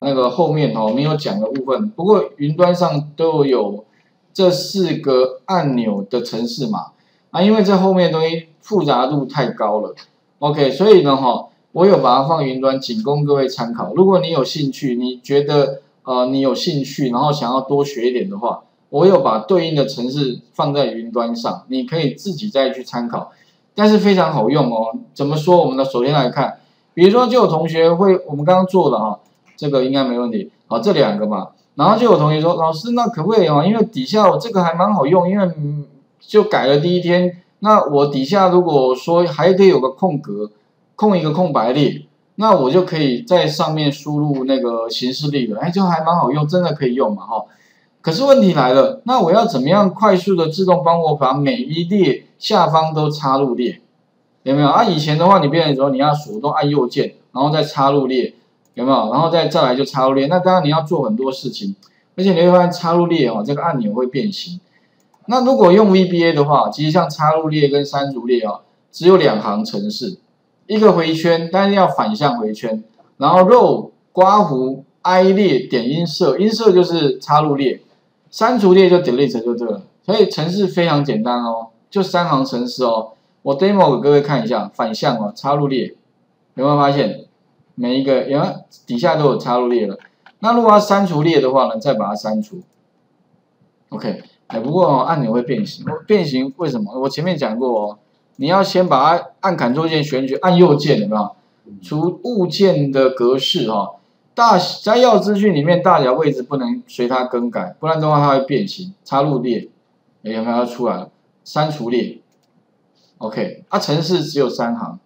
那个后面没有讲的部分。不过云端上都有这4个按钮的程式码啊，因为这后面的东西复杂度太高了。OK， 所以呢我有把它放云端，仅供各位参考。如果你有兴趣，你觉得你有兴趣，然后想要多学一点的话，我有把对应的程式放在云端上，你可以自己再去参考。但是非常好用哦。怎么说？我们首先来看，比如说就有同学会，我们刚刚做的这个应该没问题。好，这2个嘛，然后就有同学说，老师那可不可以因为底下我这个还蛮好用，因为就改了第1天，那我底下如果说还得有个空格，空一个空白列，那我就可以在上面输入那个形式例了。哎，就还蛮好用，真的可以用嘛可是问题来了，那我要怎么样快速的自动帮我把每一列下方都插入列？有没有啊？以前的话，你变成说你要手动按右键，然后再插入列，有没有？然后再来就插入列。那当然你要做很多事情，而且你会发现插入列这个按钮会变形。那如果用 VBA 的话，其实像插入列跟删除列只有2行程式，一个回圈，但是要反向回圈，然后 row 刮胡 i 列点insert就是插入列。删除列就 delete 就对了，所以程式非常简单就3行程式我 demo 给各位看一下，反向插入列，有没有发现每一个底下都有插入列了？那如果要删除列的话呢，再把它删除。OK， 不过按钮会变形，变形为什么？我前面讲过你要先把它按Ctrl键选取，按右键有没有？除物件的格式大摘要资讯里面大小位置不能随它更改，不然的话它会变形。插入列，有没有出来了？删除列 ，OK， 程式只有3行，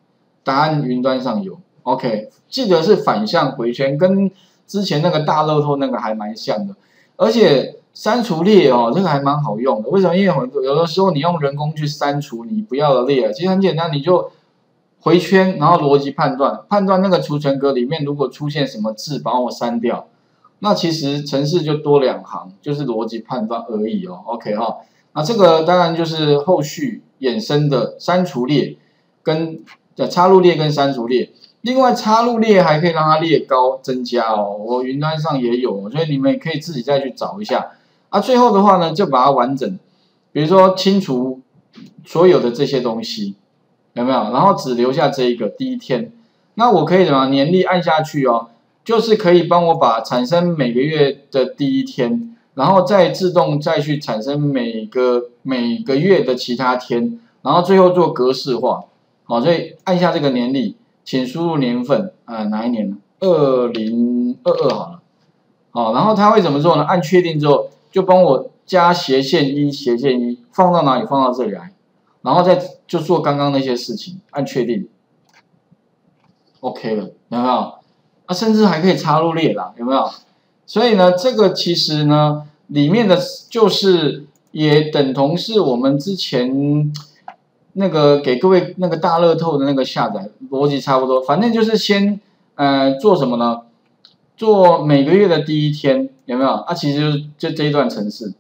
答案云端上有 ，OK， 记得是反向回圈，跟之前那个大乐透那个还蛮像的，而且删除列这个还蛮好用的，为什么？因为有的时候你用人工去删除你不要的列，其实很简单，你就。回圈，然后逻辑判断那个储存格里面如果出现什么字，把我删掉，那其实程式就多2行，就是逻辑判断而已OK 那这个当然就是后续衍生的删除列跟插入列跟删除列。另外插入列还可以让它列高增加我云端上也有，所以你们也可以自己再去找一下。最后的话呢，就把它完整，比如说清除所有的这些东西。有没有？然后只留下这一个第1天，那我可以怎么年历按下去就是可以帮我把产生每个月的第1天，然后再自动再去产生每个月的其他天，然后最后做格式化。好，所以按下这个年历，请输入年份，哪一年呢？2022好了。好，然后它会怎么做呢？按确定之后，就帮我加斜线1，放到哪里？放到这里来。然后再就做刚刚那些事情，按确定 ，OK 了，有没有？甚至还可以插入列啦，有没有？所以呢，这个其实呢，里面的就是也等同是我们之前那个给各位那个大乐透的那个下载逻辑差不多，反正就是先做什么呢？做每个月的第1天，有没有？其实就这一段程式，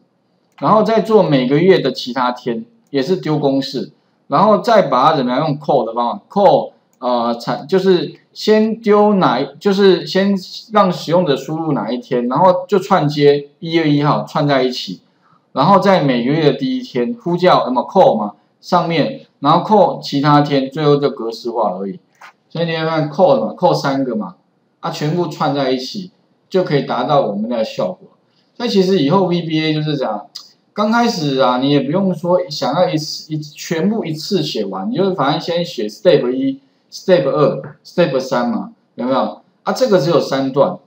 然后再做每个月的其他天。也是丢公式，然后再把它怎么样用 call 的方法 call 就是先丢就是先让使用者输入哪一天，然后就串接1月1号串在一起，然后在每个月的第1天呼叫什么 call 嘛上面，然后 call 其他天，最后就格式化而已。所以你会看 call 嘛 ，call 3个嘛，全部串在一起就可以达到我们的效果。所以其实以后 VBA 就是这样。刚开始你也不用说想要全部一次写完，你就是反正先写 step 1、step 2、step 3嘛，有没有？这个只有3段，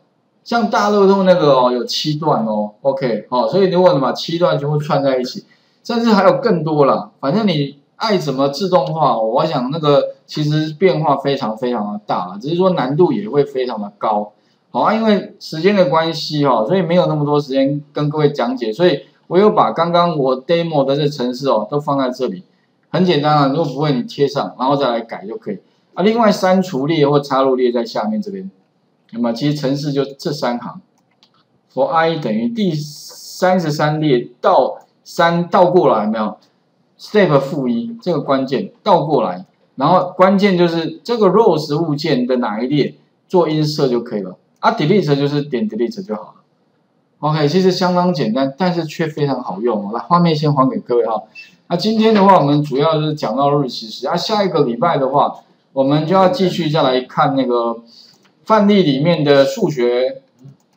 像大乐透那个有7段OK， 所以如果你把7段全部串在一起，甚至还有更多啦，反正你爱怎么自动化，我想那个其实变化非常非常的大，只是说难度也会非常的高。好因为时间的关系所以没有那么多时间跟各位讲解，所以。我有把刚刚我 demo 的这程式都放在这里，很简单如果不会你贴上，然后再来改就可以。另外删除列或插入列在下面这边，那么其实程式就这3行 ，for i 等于第33列到3倒过来没有 ？step 1这个关键倒过来，然后关键就是这个 rows 物件的哪一列做insert就可以了。啊 ，delete 就是点 delete 就好了。OK， 其实相当简单，但是却非常好用哦。来，画面先还给各位哈。那今天的话，我们主要就是讲到日期时。啊，下一个礼拜的话，我们就要继续再来看那个范例里面的数学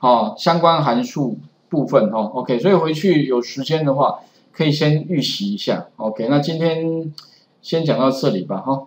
哦相关函数部分哦。OK， 所以回去有时间的话，可以先预习一下。OK， 那今天先讲到这里吧哈。